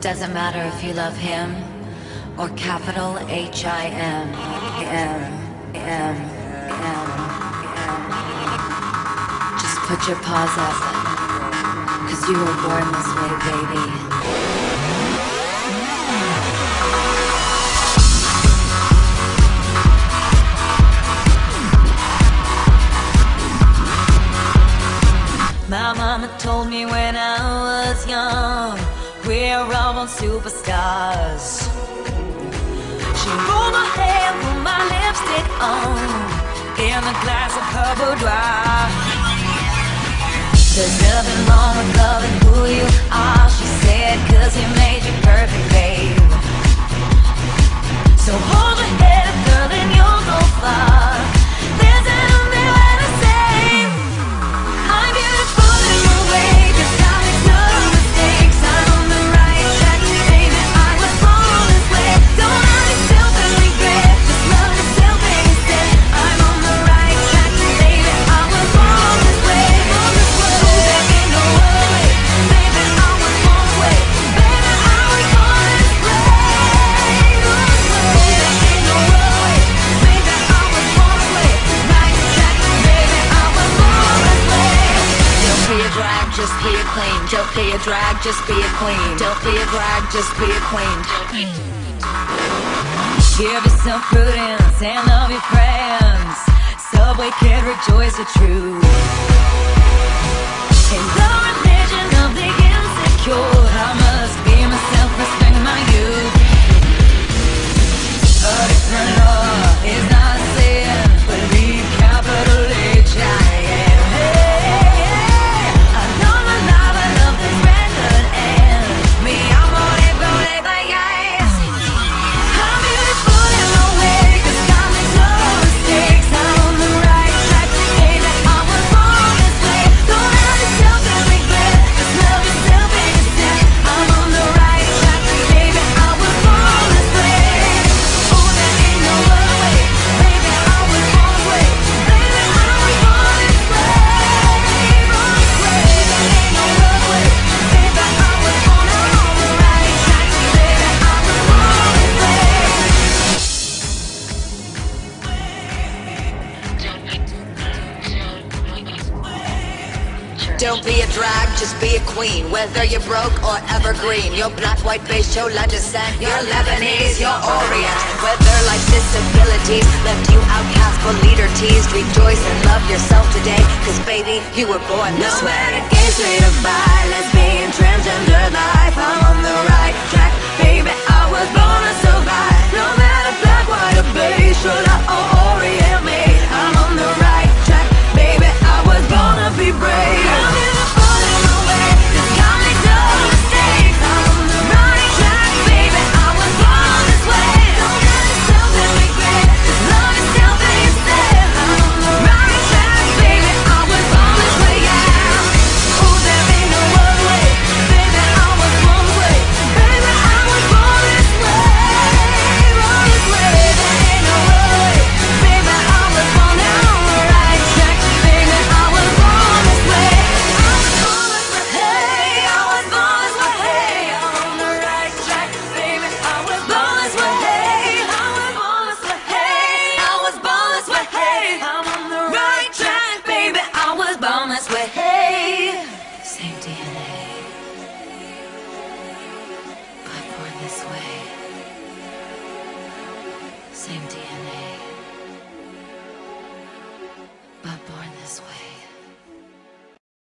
It doesn't matter if you love him or capital HIM. Just put your paws up, 'cause you were born this way, baby. My mama told me when I was young, we're all on superstars. She rolled my hair, put my lipstick on, in a glass of her boudoir. There's nothing wrong with loving who you are, she said, 'cause he made you perfect, babe. So hold your head up, girl, and you'll go far. There's an only way to save. I'm beautiful. Just be a queen. Don't be a drag, just be a queen. Don't be a drag, just be a queen. Give yourself prudence and love your friends. Subway kid, rejoice the truth. In the religion of the insecure, I must be myself, respect my youth. But it's not law, it's not sin. Believe capital H-I-M. Don't be a drag, just be a queen. Whether you're broke or evergreen, you're black, white, beige, chola descent, you're Lebanese, you're Orient. Whether life's disabilities left you outcast or leader teased, rejoice and love yourself today, 'cause baby, you were born this way. No matter gay, straight or bi, lesbian, transgender life, I'm on the right track, baby, I was born to survive. No matter black, white or beige, chola or Orient, me, I'm on the right track, baby, I was born to be brave. Same DNA.